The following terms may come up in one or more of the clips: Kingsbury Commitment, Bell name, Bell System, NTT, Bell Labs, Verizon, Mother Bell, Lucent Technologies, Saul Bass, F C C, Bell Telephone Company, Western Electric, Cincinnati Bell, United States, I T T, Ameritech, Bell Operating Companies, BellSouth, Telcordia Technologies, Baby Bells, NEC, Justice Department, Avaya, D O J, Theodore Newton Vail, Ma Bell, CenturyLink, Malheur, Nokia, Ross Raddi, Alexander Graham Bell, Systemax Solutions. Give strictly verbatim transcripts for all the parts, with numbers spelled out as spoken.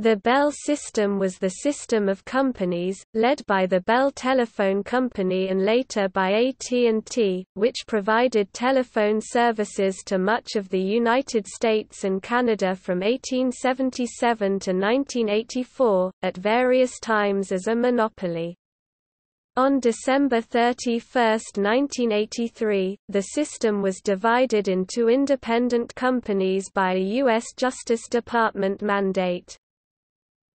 The Bell System was the system of companies, led by the Bell Telephone Company and later by A T and T, which provided telephone services to much of the United States and Canada from eighteen seventy-seven to nineteen eighty-four, at various times as a monopoly. On December thirty-first, nineteen eighty-three, the system was divided into independent companies by a U S Justice Department mandate.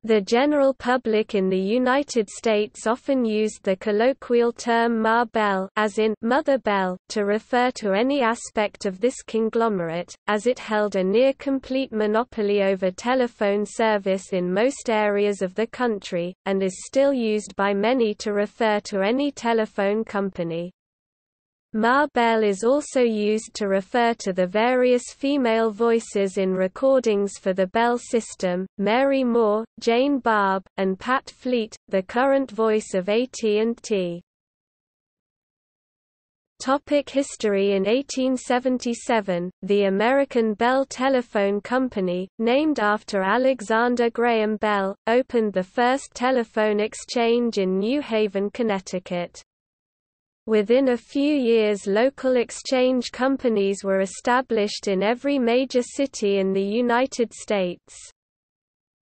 The general public in the United States often used the colloquial term Ma Bell, as in Mother Bell, to refer to any aspect of this conglomerate, as it held a near-complete monopoly over telephone service in most areas of the country, and is still used by many to refer to any telephone company. Ma Bell is also used to refer to the various female voices in recordings for the Bell System: Mary Moore, Jane Barb, and Pat Fleet, the current voice of A T and T. Topic history. In eighteen seventy-seven, the American Bell Telephone Company, named after Alexander Graham Bell, opened the first telephone exchange in New Haven, Connecticut. Within a few years, local exchange companies were established in every major city in the United States.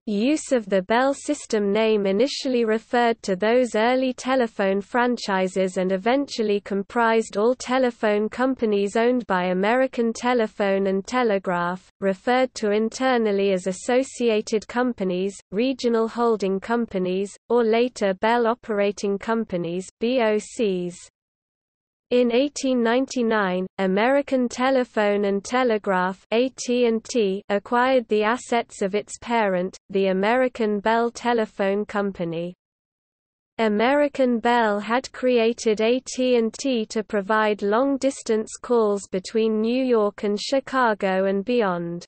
Use of the Bell System name initially referred to those early telephone franchises and eventually comprised all telephone companies owned by American Telephone and Telegraph, referred to internally as associated companies, regional holding companies, or later Bell Operating Companies (B O Cs). In eighteen ninety-nine, American Telephone and Telegraph (A T and T) acquired the assets of its parent, the American Bell Telephone Company. American Bell had created A T and T to provide long-distance calls between New York and Chicago and beyond.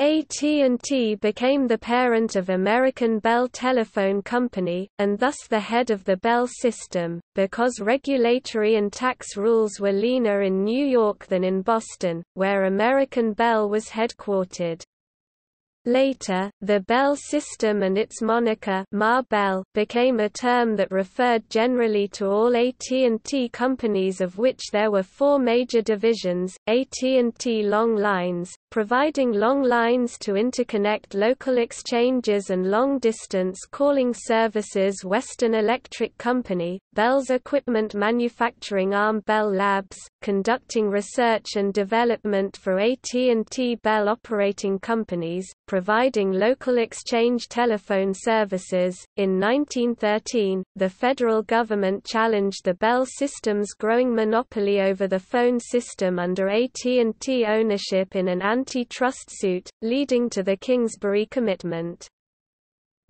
A T and T became the parent of American Bell Telephone Company, and thus the head of the Bell System, because regulatory and tax rules were leaner in New York than in Boston, where American Bell was headquartered. Later, the Bell System and its moniker Ma Bell became a term that referred generally to all A T and T companies, of which there were four major divisions: A T and T Long Lines, providing long lines to interconnect local exchanges and long-distance calling services; Western Electric Company, Bell's equipment manufacturing arm; Bell Labs, conducting research and development for A T and T Bell Operating Companies, providing local exchange telephone services. In nineteen thirteen, the federal government challenged the Bell System's growing monopoly over the phone system under A T and T ownership in an antitrust suit, leading to the Kingsbury Commitment.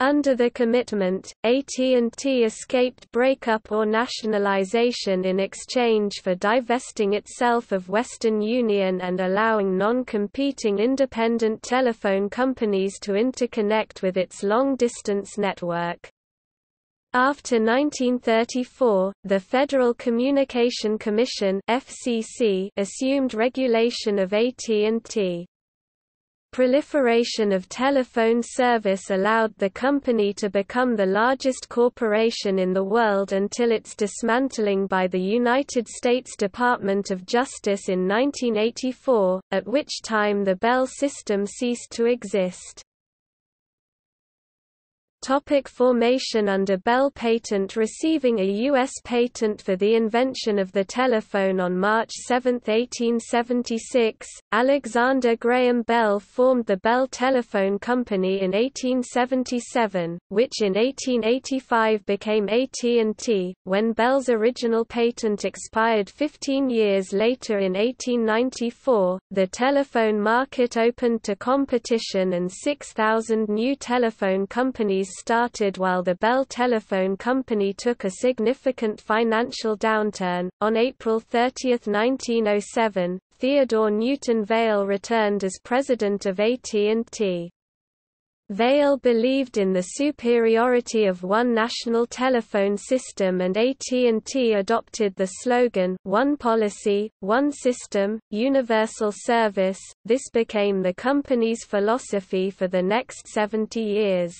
Under the commitment, A T and T escaped breakup or nationalization in exchange for divesting itself of Western Union and allowing non-competing independent telephone companies to interconnect with its long-distance network. After nineteen thirty-four, the Federal Communication Commission (F C C) assumed regulation of A T and T. Proliferation of telephone service allowed the company to become the largest corporation in the world until its dismantling by the United States Department of Justice in nineteen eighty-four, at which time the Bell System ceased to exist. Topic formation. Under Bell patent. Receiving a U S patent for the invention of the telephone on March seventh, eighteen seventy-six, Alexander Graham Bell formed the Bell Telephone Company in eighteen seventy-seven, which in eighteen eighty-five became A T and T. When Bell's original patent expired fifteen years later in eighteen ninety-four, the telephone market opened to competition and six thousand new telephone companies started, while the Bell Telephone Company took a significant financial downturn. On April thirtieth, nineteen oh seven, Theodore Newton Vail returned as president of A T and T. Vail believed in the superiority of one national telephone system, and A T and T adopted the slogan, "One policy, one system, universal service." This became the company's philosophy for the next seventy years.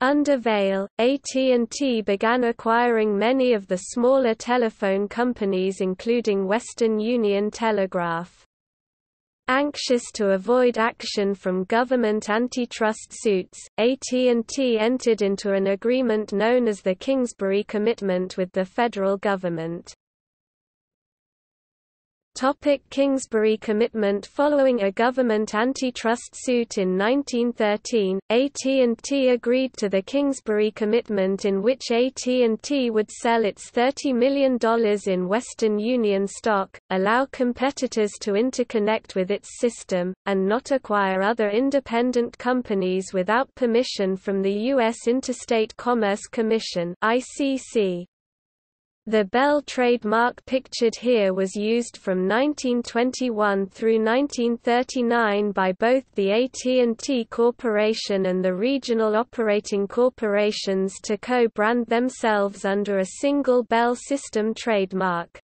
Under Vail, A T and T began acquiring many of the smaller telephone companies, including Western Union Telegraph. Anxious to avoid action from government antitrust suits, A T and T entered into an agreement known as the Kingsbury Commitment with the federal government. Kingsbury Commitment. Following a government antitrust suit in nineteen thirteen, A T and T agreed to the Kingsbury Commitment, in which A T and T would sell its thirty million dollars in Western Union stock, allow competitors to interconnect with its system, and not acquire other independent companies without permission from the U S Interstate Commerce Commission (I C C). The Bell trademark pictured here was used from nineteen twenty-one through nineteen thirty-nine by both the A T and T Corporation and the regional operating corporations to co-brand themselves under a single Bell System trademark.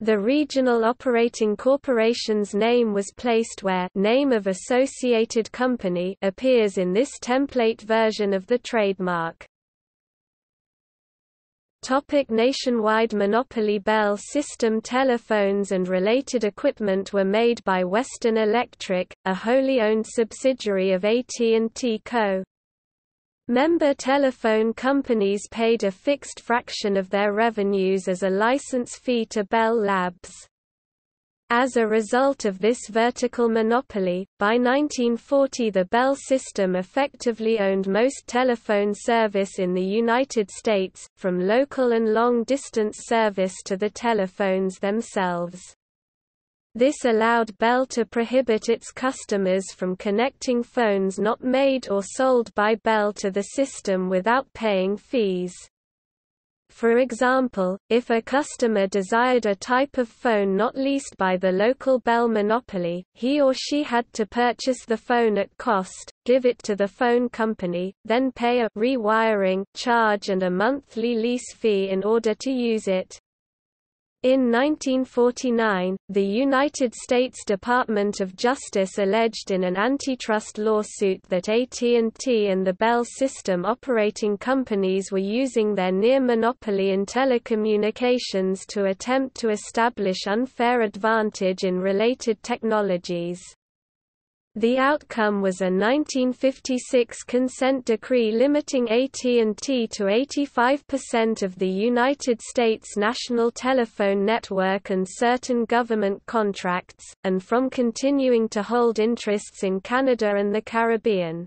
The regional operating corporation's name was placed where "name of associated company" appears in this template version of the trademark. Topic: nationwide monopoly. Bell System telephones and related equipment were made by Western Electric, a wholly owned subsidiary of A T and T Co. Member telephone companies paid a fixed fraction of their revenues as a license fee to Bell Labs. As a result of this vertical monopoly, by nineteen forty the Bell System effectively owned most telephone service in the United States, from local and long-distance service to the telephones themselves. This allowed Bell to prohibit its customers from connecting phones not made or sold by Bell to the system without paying fees. For example, if a customer desired a type of phone not leased by the local Bell monopoly, he or she had to purchase the phone at cost, give it to the phone company, then pay a rewiring charge and a monthly lease fee in order to use it. In nineteen forty-nine, the United States Department of Justice alleged in an antitrust lawsuit that A T and T and the Bell System operating companies were using their near monopoly in telecommunications to attempt to establish unfair advantage in related technologies. The outcome was a nineteen fifty-six consent decree limiting A T and T to eighty-five percent of the United States national telephone network and certain government contracts, and from continuing to hold interests in Canada and the Caribbean.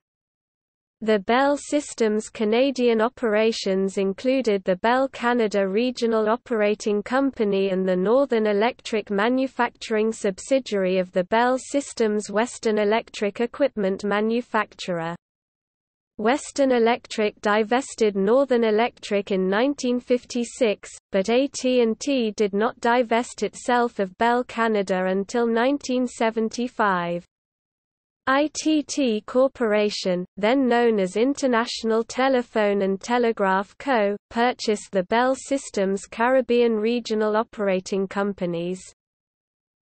The Bell System's Canadian operations included the Bell Canada Regional Operating Company and the Northern Electric manufacturing subsidiary of the Bell System's Western Electric equipment manufacturer. Western Electric divested Northern Electric in nineteen fifty-six, but A T and T did not divest itself of Bell Canada until nineteen seventy-five. I T T Corporation, then known as International Telephone and Telegraph Co., purchased the Bell System's Caribbean regional operating companies.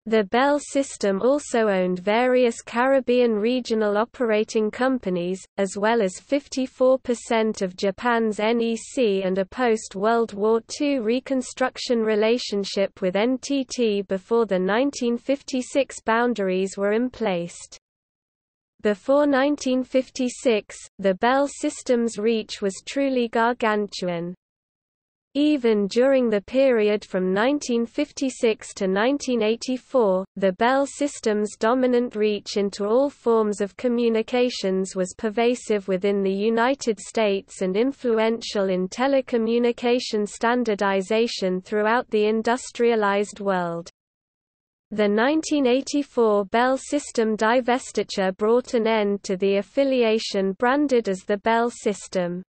The Bell System also owned various Caribbean regional operating companies, as well as fifty-four percent of Japan's N E C and a post-World War Two reconstruction relationship with N T T before the nineteen fifty-six boundaries were emplaced. Before nineteen fifty-six, the Bell System's reach was truly gargantuan. Even during the period from nineteen fifty-six to nineteen eighty-four, the Bell System's dominant reach into all forms of communications was pervasive within the United States and influential in telecommunication standardization throughout the industrialized world. The nineteen eighty-four Bell System divestiture brought an end to the affiliation branded as the Bell System.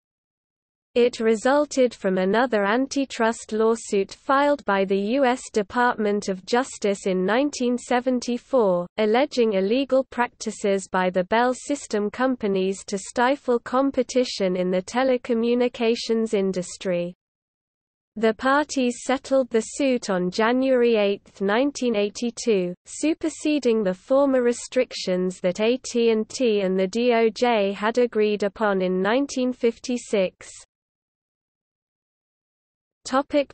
It resulted from another antitrust lawsuit filed by the U S Department of Justice in nineteen seventy-four, alleging illegal practices by the Bell System companies to stifle competition in the telecommunications industry. The parties settled the suit on January eighth nineteen eighty-two, superseding the former restrictions that A T and T and the D O J had agreed upon in nineteen fifty-six.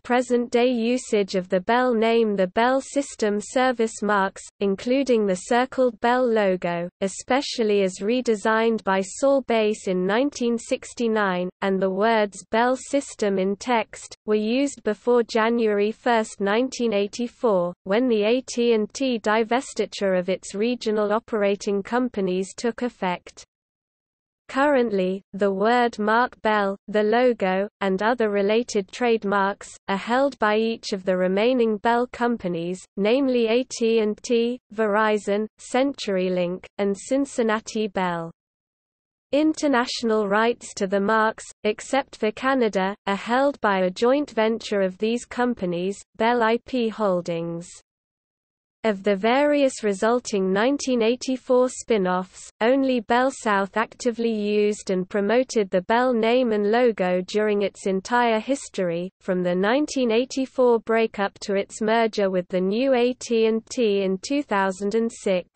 Present-day usage of the Bell name. The Bell System service marks, including the circled Bell logo, especially as redesigned by Saul Bass in nineteen sixty-nine, and the words Bell System in text, were used before January first nineteen eighty-four, when the A T and T divestiture of its regional operating companies took effect. Currently, the word mark Bell, the logo, and other related trademarks, are held by each of the remaining Bell companies, namely A T and T, Verizon, CenturyLink, and Cincinnati Bell. International rights to the marks, except for Canada, are held by a joint venture of these companies, Bell I P Holdings. Of the various resulting nineteen eighty-four spin-offs, only BellSouth actively used and promoted the Bell name and logo during its entire history, from the nineteen eighty-four breakup to its merger with the new A T and T in two thousand six.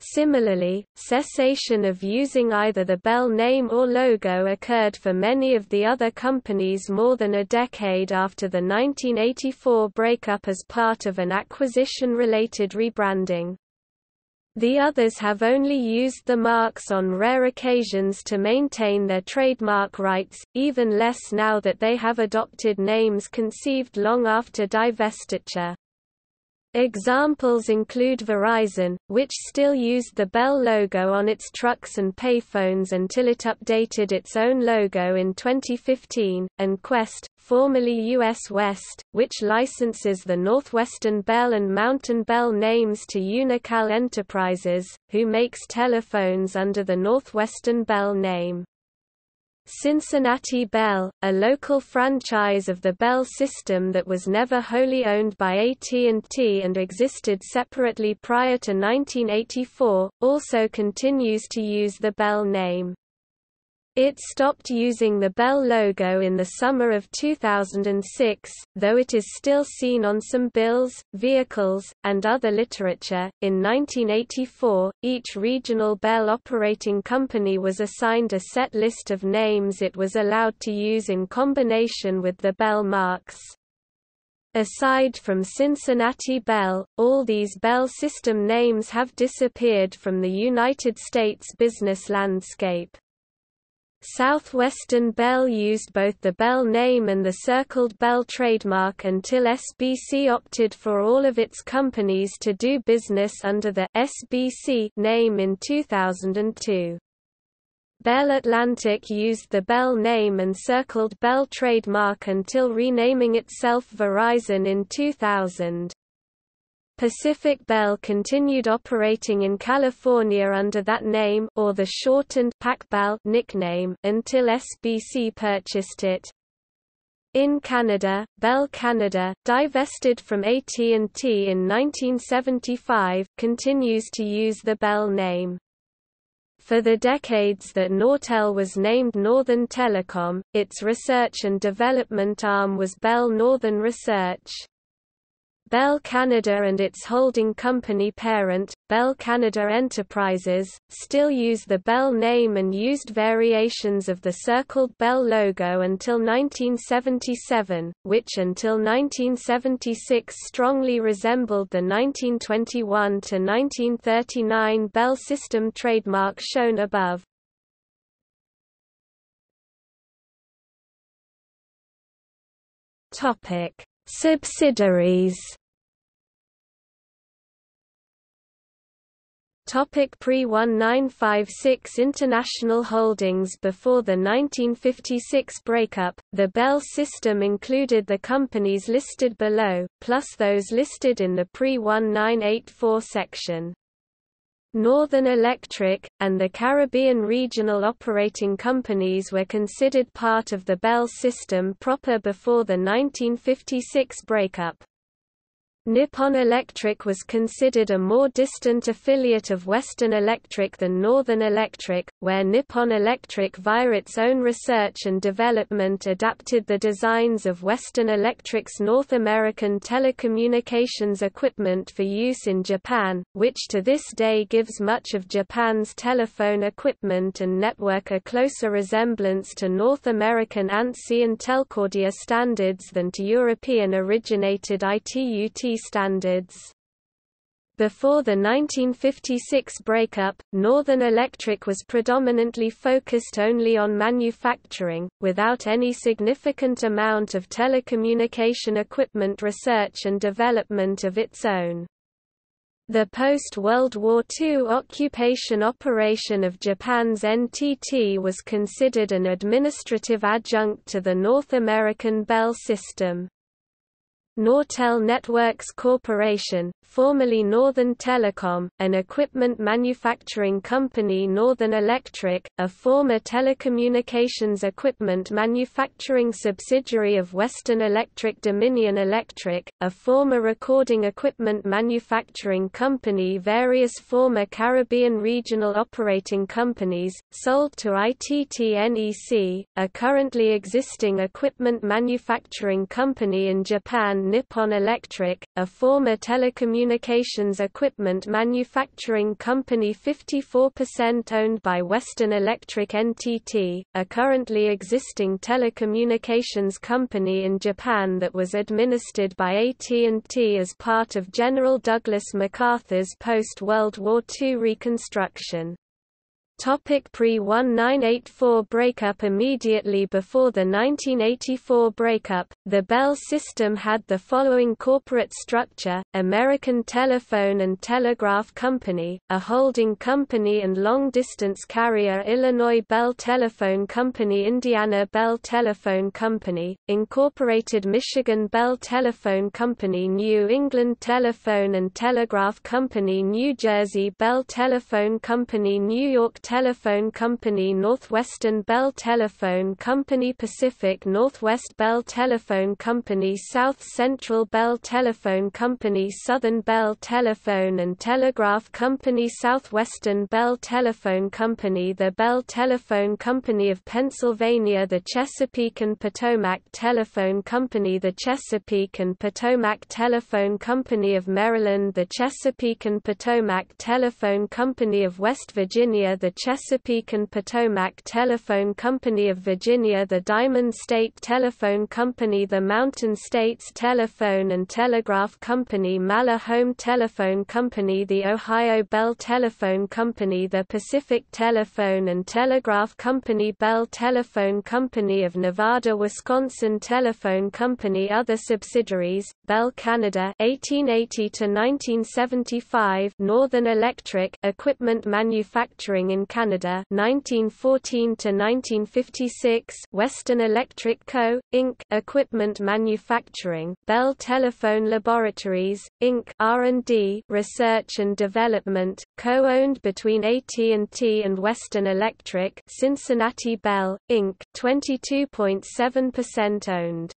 Similarly, cessation of using either the Bell name or logo occurred for many of the other companies more than a decade after the nineteen eighty-four breakup as part of an acquisition-related rebranding. The others have only used the marks on rare occasions to maintain their trademark rights, even less now that they have adopted names conceived long after divestiture. Examples include Verizon, which still used the Bell logo on its trucks and payphones until it updated its own logo in twenty fifteen, and Qwest, formerly U S West, which licenses the Northwestern Bell and Mountain Bell names to Unical Enterprises, who makes telephones under the Northwestern Bell name. Cincinnati Bell, a local franchise of the Bell System that was never wholly owned by A T and T and existed separately prior to nineteen eighty-four, also continues to use the Bell name. It stopped using the Bell logo in the summer of two thousand six, though it is still seen on some bills, vehicles, and other literature. In nineteen eighty-four, each regional Bell operating company was assigned a set list of names it was allowed to use in combination with the Bell marks. Aside from Cincinnati Bell, all these Bell System names have disappeared from the United States business landscape. Southwestern Bell used both the Bell name and the circled Bell trademark until S B C opted for all of its companies to do business under the S B C name in two thousand two. Bell Atlantic used the Bell name and circled Bell trademark until renaming itself Verizon in two thousand. Pacific Bell continued operating in California under that name or the shortened PacBell nickname until S B C purchased it. In Canada, Bell Canada, divested from A T and T in nineteen seventy-five, continues to use the Bell name. For the decades that Nortel was named Northern Telecom, its research and development arm was Bell Northern Research. Bell Canada and its holding company parent, Bell Canada Enterprises, still use the Bell name and used variations of the circled Bell logo until nineteen seventy-seven, which until nineteen seventy-six strongly resembled the nineteen twenty-one to nineteen thirty-nine Bell System trademark shown above. Subsidiaries. Pre-nineteen fifty-six international holdings. Before the nineteen fifty-six breakup, the Bell System included the companies listed below, plus those listed in the pre nineteen eighty-four section. Northern Electric, and the Caribbean Regional Operating Companies were considered part of the Bell System proper before the nineteen fifty-six breakup. Nippon Electric was considered a more distant affiliate of Western Electric than Northern Electric, where Nippon Electric via its own research and development adapted the designs of Western Electric's North American telecommunications equipment for use in Japan, which to this day gives much of Japan's telephone equipment and network a closer resemblance to North American A N S I and Telcordia standards than to European-originated I T U T standards. Before the nineteen fifty-six breakup, Northern Electric was predominantly focused only on manufacturing, without any significant amount of telecommunication equipment research and development of its own. The post-World War Two occupation operation of Japan's N T T was considered an administrative adjunct to the North American Bell System. Nortel Networks Corporation, formerly Northern Telecom, an equipment manufacturing company Northern Electric, a former telecommunications equipment manufacturing subsidiary of Western Electric Dominion Electric, a former recording equipment manufacturing company various former Caribbean regional operating companies, sold to I T T N E C, a currently existing equipment manufacturing company in Japan. Nippon Electric, a former telecommunications equipment manufacturing company fifty-four percent owned by Western Electric N T T, a currently existing telecommunications company in Japan that was administered by A T and T as part of General Douglas MacArthur's post-World War Two reconstruction. Pre-nineteen eighty-four breakup. Immediately before the nineteen eighty-four breakup, the Bell System had the following corporate structure: American Telephone and Telegraph Company, a holding company and long-distance carrier; Illinois Bell Telephone Company; Indiana Bell Telephone Company, Incorporated; Michigan Bell Telephone Company; New England Telephone and Telegraph Company; New Jersey Bell Telephone Company; New York Telephone Company; Northwestern Bell Telephone Company; Pacific Northwest Bell Telephone Company; South Central Bell Telephone Company; Southern Bell Telephone and Telegraph Company; Southwestern Bell Telephone Company; the Bell Telephone Company of Pennsylvania; the Chesapeake and Potomac Telephone Company; the Chesapeake and Potomac Telephone Company of Maryland; the Chesapeake and Potomac Telephone Company of West Virginia; the Chesapeake and Potomac Telephone Company of Virginia; the Diamond State Telephone Company; the Mountain States Telephone and Telegraph Company; Malheur Home Telephone Company; the Ohio Bell Telephone Company; the Pacific Telephone and Telegraph Company; Bell Telephone Company of Nevada; Wisconsin Telephone Company. Other subsidiaries: Bell Canada (eighteen eighty to nineteen seventy-five), Northern Electric, equipment manufacturing in Canada nineteen fourteen to nineteen fifty-six, Western Electric Co., Incorporated, equipment manufacturing; Bell Telephone Laboratories, Incorporated, R and D, research and development, co-owned between A T and T and Western Electric; Cincinnati Bell, Incorporated, twenty-two point seven percent owned.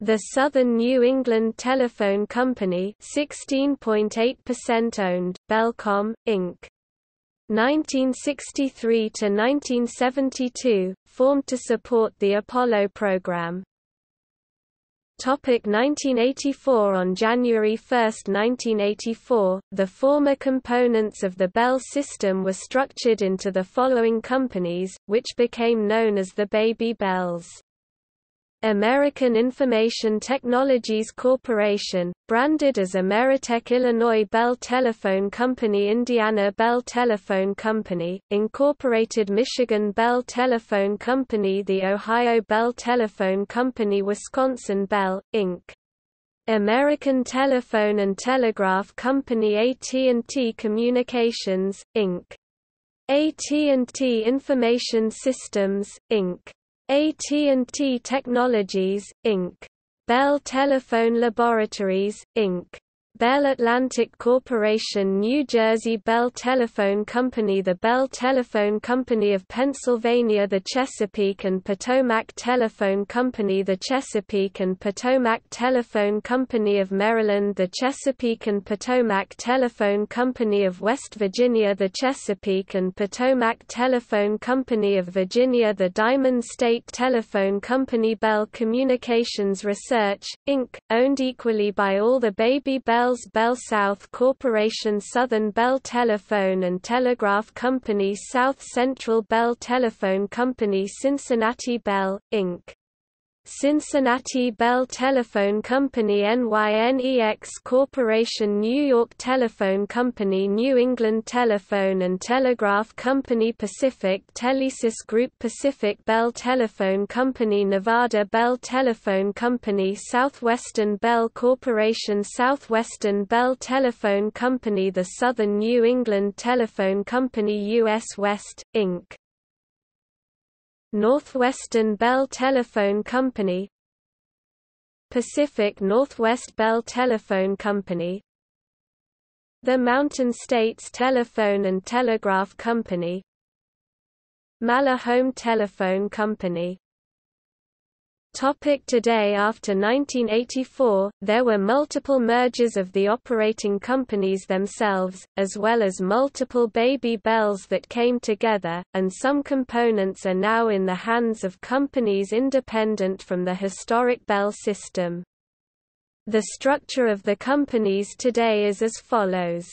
The Southern New England Telephone Company, sixteen point eight percent owned; Bellcom, Incorporated, nineteen sixty-three to nineteen seventy-two, formed to support the Apollo program. nineteen eighty-four. On January first, nineteen eighty-four, the former components of the Bell System were structured into the following companies, which became known as the Baby Bells. American Information Technologies Corporation, branded as Ameritech; Illinois Bell Telephone Company; Indiana Bell Telephone Company, Incorporated; Michigan Bell Telephone Company; the Ohio Bell Telephone Company; Wisconsin Bell, Incorporated, American Telephone and Telegraph Company; A T and T Communications, Incorporated, A T and T Information Systems, Incorporated, A T and T Technologies, Incorporated, Bell Telephone Laboratories, Incorporated, Bell Atlantic Corporation, New Jersey, Bell Telephone Company, the Bell Telephone Company of Pennsylvania, the Chesapeake and Potomac Telephone Company, the Chesapeake and Potomac Telephone Company of Maryland, the Chesapeake and Potomac Telephone Company of West Virginia, the Chesapeake and Potomac Telephone Company of Virginia, the Diamond State Telephone Company. Bell Communications Research, Incorporated, owned equally by all the baby Bell BellSouth Corporation, Southern Bell Telephone and Telegraph Company, South Central Bell Telephone Company, Cincinnati Bell, Incorporated. Cincinnati Bell Telephone Company, N Y N E X Corporation, New York Telephone Company, New England Telephone and Telegraph Company, Pacific Telesis Group, Pacific Bell Telephone Company, Nevada Bell Telephone Company, Southwestern Bell Corporation, Southwestern Bell Telephone Company, the Southern New England Telephone Company, U S West, Incorporated. Northwestern Bell Telephone Company, Pacific Northwest Bell Telephone Company, the Mountain States Telephone and Telegraph Company, Malahome Telephone Company. Topic today. After nineteen eighty-four, there were multiple mergers of the operating companies themselves, as well as multiple baby bells that came together, and some components are now in the hands of companies independent from the historic Bell system. The structure of the companies today is as follows.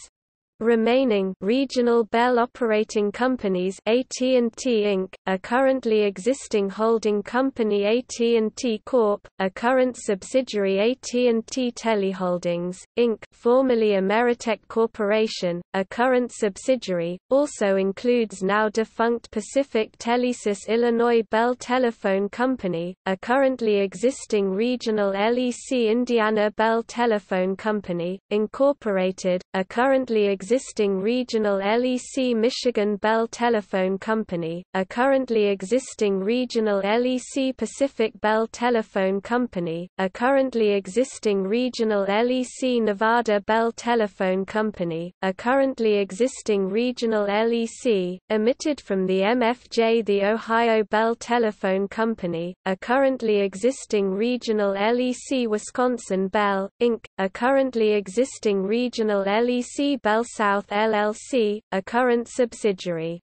Remaining regional Bell operating companies, A T and T Incorporated, a currently existing holding company A T and T Corp, a current subsidiary A T and T Teleholdings, Incorporated, formerly Ameritech Corporation, a current subsidiary, also includes now defunct Pacific Telesis Illinois Bell Telephone Company, a currently existing regional L E C Indiana Bell Telephone Company, Incorporated, a currently existing existing regional L E C Michigan Bell Telephone Company, a currently existing regional L E C Pacific Bell Telephone Company, a currently existing regional L E C Nevada Bell Telephone Company, a currently existing regional L E C, omitted from the M F J, the Ohio Bell Telephone Company, a currently existing regional L E C Wisconsin Bell, Incorporated, a currently existing regional L E C Bell South L L C, a current subsidiary.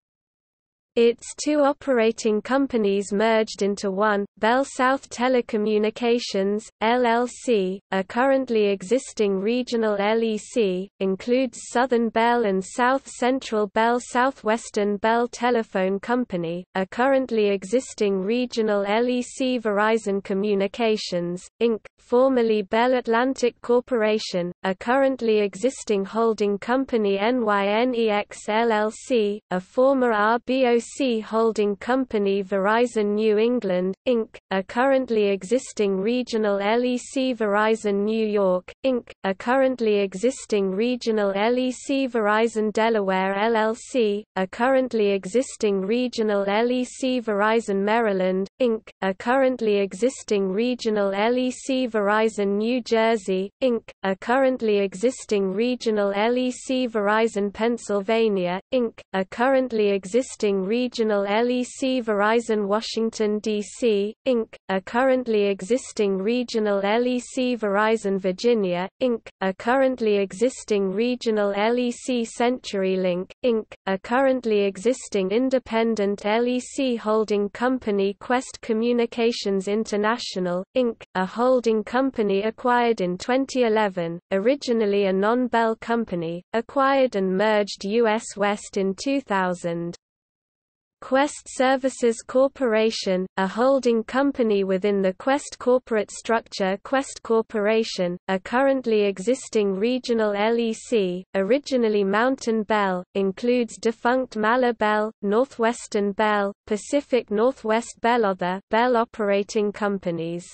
Its two operating companies merged into one, BellSouth Telecommunications, L L C, a currently existing regional L E C, includes Southern Bell and South Central Bell. Southwestern Bell Telephone Company, a currently existing regional L E C. Verizon Communications, Incorporated, formerly Bell Atlantic Corporation, a currently existing holding company N Y N E X L L C, a former R B O holding company Verizon New England, Incorporated, a currently existing regional L E C Verizon New York, Incorporated, a currently existing regional L E C Verizon Delaware L L C, a currently existing regional L E C Verizon Maryland, Incorporated, a currently existing regional L E C Verizon New Jersey, Incorporated, a currently existing regional L E C Verizon Pennsylvania, Incorporated, a currently existing regional L E C Verizon Washington, D C, Incorporated, a currently existing regional L E C Verizon Virginia, Incorporated, a currently existing regional L E C CenturyLink, Incorporated, a currently existing independent L E C holding company Qwest Communications International, Incorporated, a holding company acquired in twenty eleven, originally a non-Bell company, acquired and merged U S West in two thousand. Qwest Services Corporation, a holding company within the Qwest corporate structure. Qwest Corporation, a currently existing regional L E C, originally Mountain Bell, includes defunct Mala Bell, Northwestern Bell, Pacific Northwest Bell. Other Bell operating companies.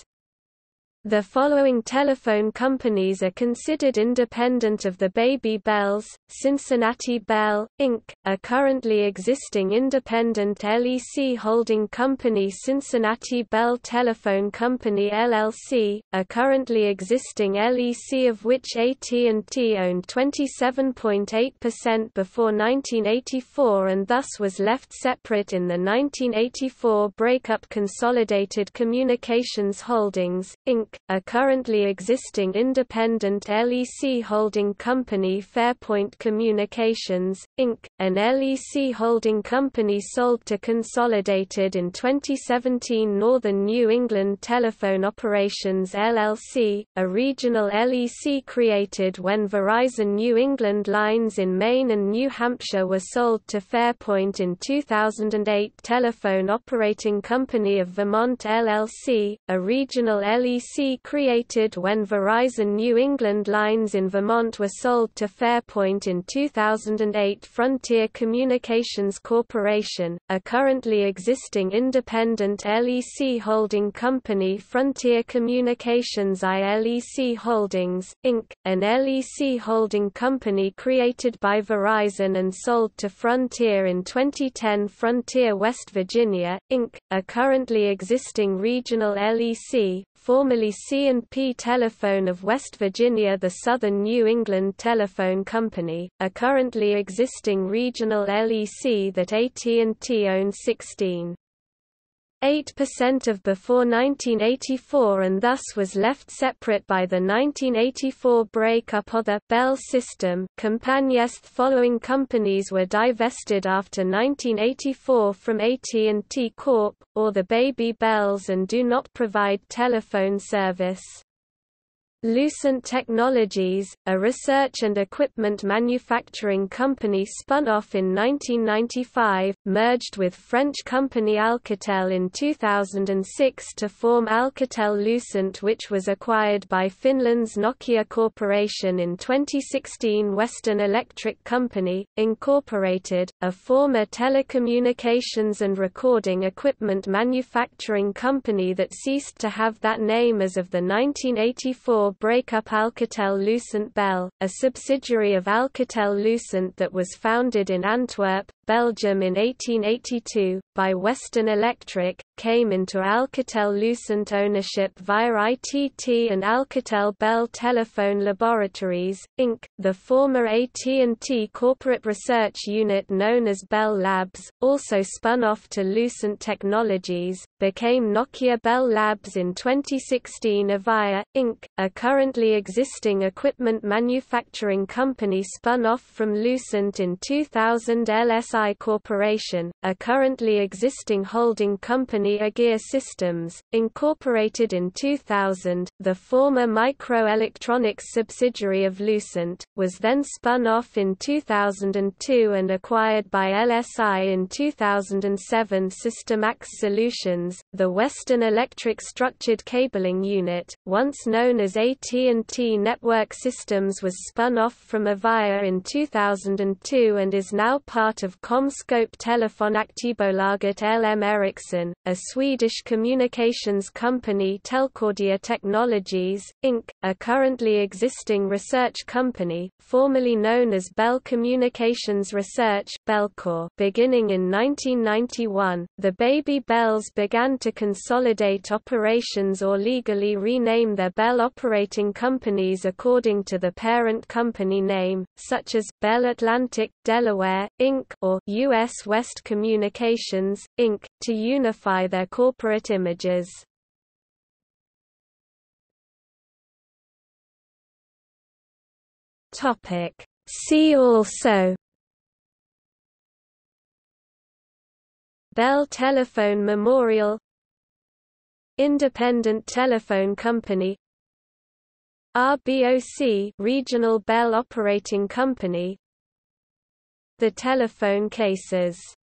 The following telephone companies are considered independent of the Baby Bells. Cincinnati Bell, Incorporated, a currently existing independent L E C holding company. Cincinnati Bell Telephone Company L L C, a currently existing L E C of which A T and T owned twenty-seven point eight percent before nineteen eighty-four and thus was left separate in the nineteen eighty-four breakup. Consolidated Communications Holdings, Incorporated, a currently existing independent L E C holding company. Fairpoint Communications, Incorporated, an L E C holding company sold to Consolidated in twenty seventeen. Northern New England Telephone Operations L L C, a regional L E C created when Verizon New England lines in Maine and New Hampshire were sold to Fairpoint in two thousand eight. Telephone Operating Company of Vermont L L C, a regional L E C created when Verizon New England lines in Vermont were sold to Fairpoint in two thousand eight. Frontier Communications Corporation, a currently existing independent L E C holding company. Frontier Communications I L E C Holdings, Incorporated, an L E C holding company created by Verizon and sold to Frontier in twenty ten. Frontier West Virginia, Incorporated, a currently existing regional L E C, formerly C and P Telephone of West Virginia. The Southern New England Telephone Company, a currently existing regional L E C that A T and T owns sixteen point eight percent of before nineteen eighty-four and thus was left separate by the nineteen eighty-four breakup. Other Bell System companies. Following companies were divested after nineteen eighty-four from A T and T Corp, or the Baby Bells, and do not provide telephone service. Lucent Technologies, a research and equipment manufacturing company spun off in nineteen ninety-five, merged with French company Alcatel in two thousand six to form Alcatel-Lucent, which was acquired by Finland's Nokia Corporation in twenty sixteen. Western Electric Company, Incorporated, a former telecommunications and recording equipment manufacturing company that ceased to have that name as of the nineteen eighty-four breakup. Alcatel-Lucent Bell, a subsidiary of Alcatel-Lucent that was founded in Antwerp, Belgium in eighteen eighty-two, by Western Electric, came into Alcatel-Lucent ownership via I T T and Alcatel Bell Telephone Laboratories, Incorporated, the former A T and T corporate research unit known as Bell Labs, also spun off to Lucent Technologies, became Nokia Bell Labs in twenty sixteen. Avaya, Incorporated, a currently existing equipment manufacturing company spun off from Lucent in two thousand. L S I Corporation, a currently existing holding company. Agere Systems, Incorporated in two thousand, the former microelectronics subsidiary of Lucent, was then spun off in two thousand two and acquired by L S I in two thousand seven. Systemax Solutions, the Western Electric structured cabling unit, once known as A T and T Network Systems, was spun off from Avaya in two thousand two and is now part of ComScope Telefonaktiebolaget L M Ericsson, a Swedish communications company. Telcordia Technologies, Incorporated, a currently existing research company, formerly known as Bell Communications Research Bellcor. Beginning in nineteen ninety-one, the Baby Bells began to consolidate operations or legally rename their Bell operating companies according to the parent company name, such as Bell Atlantic, Delaware, Incorporated, or U S West Communications, Incorporated, to unify their corporate images. See also Bell Telephone Memorial, Independent Telephone Company, R B O C Regional Bell Operating Company, the telephone cases.